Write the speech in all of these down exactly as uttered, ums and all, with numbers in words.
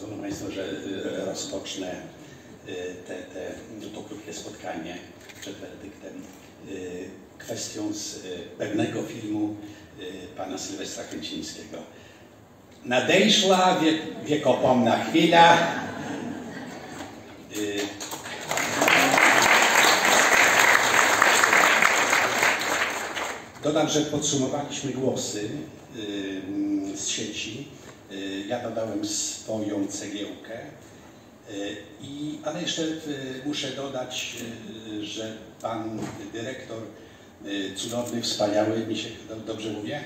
Rozumiem Państwo, że rozpocznę te, te, to krótkie spotkanie przed werdyktem kwestią z pewnego filmu pana Sylwestra Chęcińskiego. Nadejszła wiek, wiekopomna chwila. Dodam, że podsumowaliśmy głosy z sieci. Ja dodałem swoją cegiełkę, I, ale jeszcze muszę dodać, że pan dyrektor cudowny, wspaniały, mi się dobrze mówię?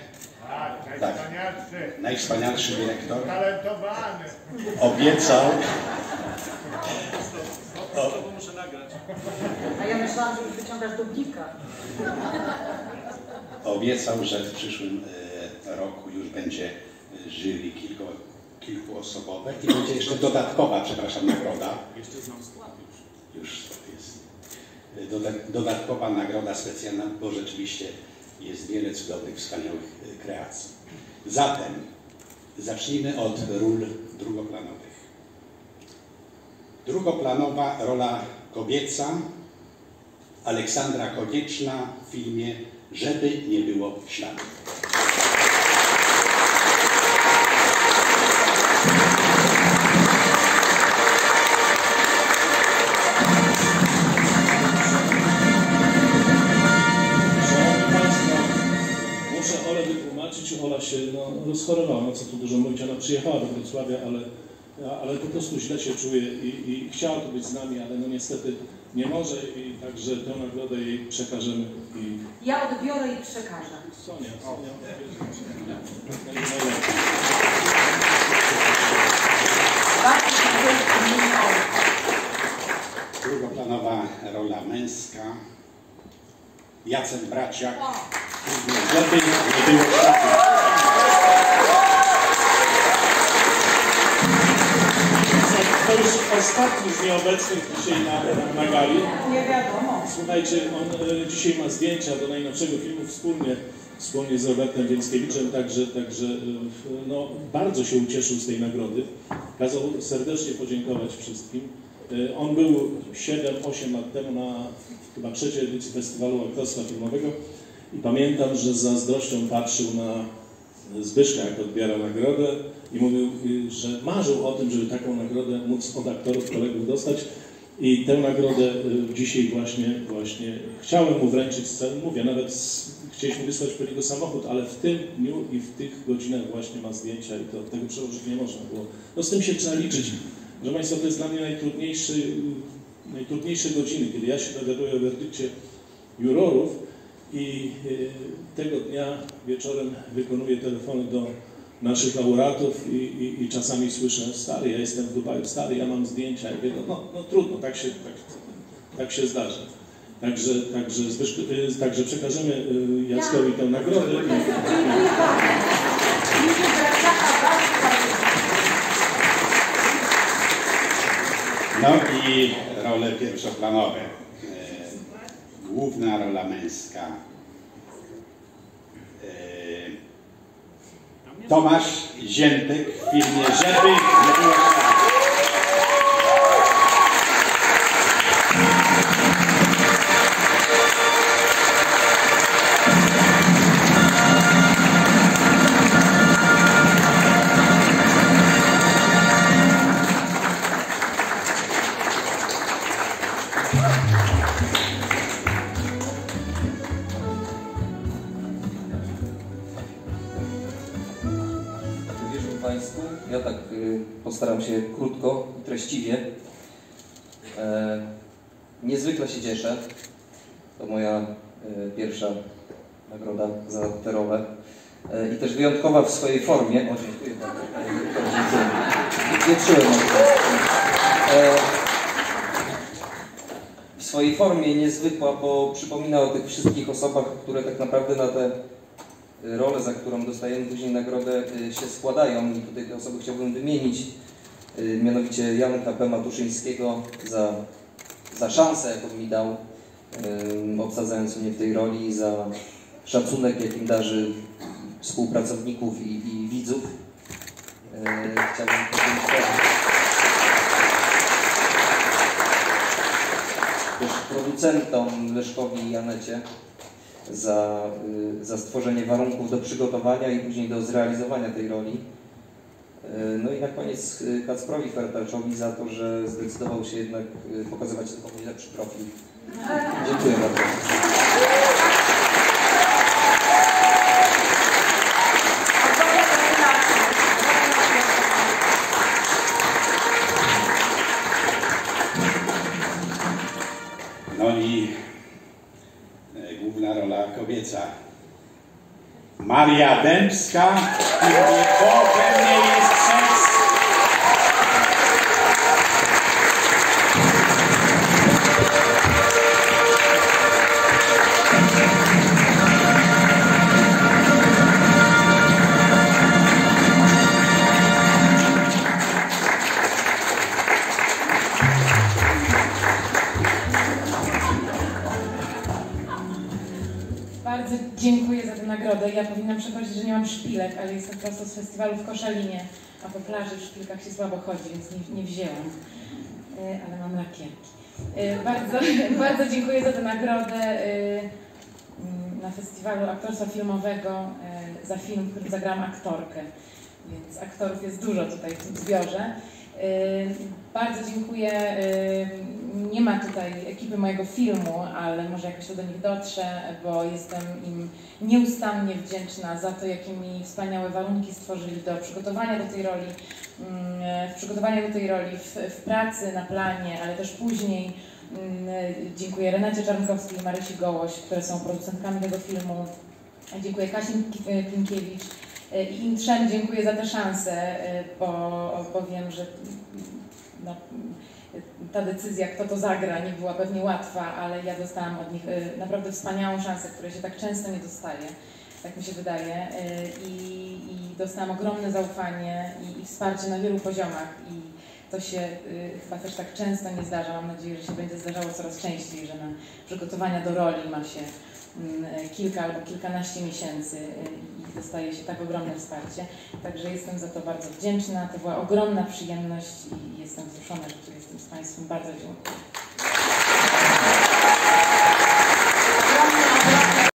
Tak, tak, najwspanialszy. Najwspanialszy dyrektor. Talentowany. Obiecał. O, to muszę nagrać. A ja myślałam, że już wyciągasz dubnika. Obiecał, że w przyszłym roku już będzie jury kilku, kilkuosobowe i będzie jeszcze dodatkowa, przepraszam, nagroda. Jeszcze znam skład już. Już jest. Dodatkowa nagroda specjalna, bo rzeczywiście jest wiele cudownych, wspaniałych kreacji. Zatem zacznijmy od ról drugoplanowych. Drugoplanowa rola kobieca, Aleksandra Konieczna w filmie Żeby nie było śladów. Ola się no, rozchorowała, co tu dużo mówić, ona przyjechała do Wrocławia, ale, ale po prostu źle się czuje i, i chciała tu być z nami, ale no niestety nie może i także tę nagrodę jej przekażemy. I... Ja odbiorę i przekażę. Sonia, Sonia. Drugoplanowa rola męska. Jacek Braciak. Żeby nie było śladów. To już ostatni z nieobecnych dzisiaj na, na gali. Nie wiadomo. Słuchajcie, on e, dzisiaj ma zdjęcia do najnowszego filmu wspólnie, wspólnie z Robertem Więckiewiczem, także, także e, no, bardzo się ucieszył z tej nagrody. Kazał serdecznie podziękować wszystkim. E, on był siedem, osiem lat temu na chyba trzeciej edycji Festiwalu Aktorstwa Filmowego. I pamiętam, że z zazdrością patrzył na Zbyszka, jak odbierał nagrodę i mówił, że marzył o tym, żeby taką nagrodę móc od aktorów, kolegów dostać. I tę nagrodę dzisiaj właśnie, właśnie chciałem mu wręczyć z celu, mówię, nawet chcieliśmy wysłać po niego samochód, ale w tym dniu i w tych godzinach właśnie ma zdjęcia i to od tego przełożyć nie można było. No z tym się trzeba liczyć. Proszę Państwa, to jest dla mnie najtrudniejszy, najtrudniejsze godziny, kiedy ja się dowiaduję o werdykcie jurorów, i tego dnia wieczorem wykonuję telefony do naszych laureatów i, i, i czasami słyszę, stary, ja jestem w Dubaju, stary, ja mam zdjęcia. I mówię, no, no trudno, tak się, tak, tak się zdarza. Także, także, Zbyszko, także przekażemy Jackowi tę nagrodę. Dziękuję bardzo. No i role pierwszoplanowe. Główna rola męska. Eee, Tomasz Ziętek w filmie Żeby nie było śladów. Ja tak postaram się krótko i treściwie. E, niezwykle się cieszę. To moja e, pierwsza nagroda za te rolę. E, I też wyjątkowa w swojej formie. O, dziękuję bardzo. Nie czułem. E, w swojej formie niezwykła, bo przypomina o tych wszystkich osobach, które tak naprawdę na te role, za którą dostajemy później nagrodę, się składają i tutaj te osoby chciałbym wymienić, mianowicie Janka P. Matuszyńskiego za, za szansę, jaką mi dał, obsadzając mnie w tej roli, za szacunek, jakim darzy współpracowników i, i widzów. Chciałbym powiedzieć, producentom Leszkowi i Janecie za, za stworzenie warunków do przygotowania i później do zrealizowania tej roli. No i na koniec Kacprowi Fertaczowi za to, że zdecydował się jednak pokazywać tylko mój lepszy profil. Dziękuję bardzo. No i główna rola kobieca. Maria Dębska i Bo we mnie jest seks. Bardzo dziękuję za tę nagrodę. Ja powinnam przeprosić, że nie mam szpilek, ale jestem prosto z festiwalu w Koszalinie, a po plaży w szpilkach się słabo chodzi, więc nie, nie wzięłam, yy, ale mam lakierki. Yy, bardzo, bardzo dziękuję za tę nagrodę yy, na Festiwalu Aktorstwa Filmowego yy, za film, w którym zagrałam aktorkę, więc aktorów jest dużo tutaj w tym zbiorze. Yy, bardzo dziękuję. Yy, Nie ma tutaj ekipy mojego filmu, ale może jakoś to do nich dotrze, bo jestem im nieustannie wdzięczna za to, jakie mi wspaniałe warunki stworzyli do przygotowania do tej roli, w przygotowaniu do tej roli, w, w pracy na planie, ale też później. Dziękuję Renacie Czarnkowskiej i Marysi Gołoś, które są producentkami tego filmu. Dziękuję Kasi Kinkiewicz i im trzem dziękuję za tę szansę, bo, bo wiem, że no, ta decyzja, kto to zagra, nie była pewnie łatwa, ale ja dostałam od nich naprawdę wspaniałą szansę, której się tak często nie dostaje, tak mi się wydaje. I, i dostałam ogromne zaufanie i, i wsparcie na wielu poziomach i to się chyba też tak często nie zdarza. Mam nadzieję, że się będzie zdarzało coraz częściej, że na przygotowania do roli ma się kilka albo kilkanaście miesięcy i dostaje się tak ogromne wsparcie. Także jestem za to bardzo wdzięczna. To była ogromna przyjemność i jestem wzruszona, że tu jestem z Państwem. Bardzo dziękuję.